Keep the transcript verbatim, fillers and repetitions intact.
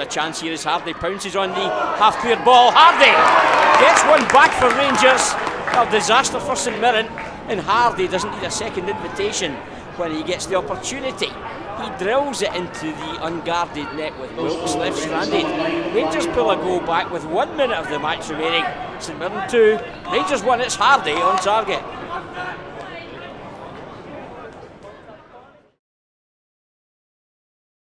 a chance here as Hardie pounces on the half-clear ball. Hardie gets one back for Rangers. A disaster for St Mirren, and Hardie doesn't need a second invitation when he gets the opportunity. He drills it into the unguarded net with Wilkes left stranded. Rangers pull a goal back with one minute of the match remaining. St Mirren two, Rangers one, it's Hardie on target.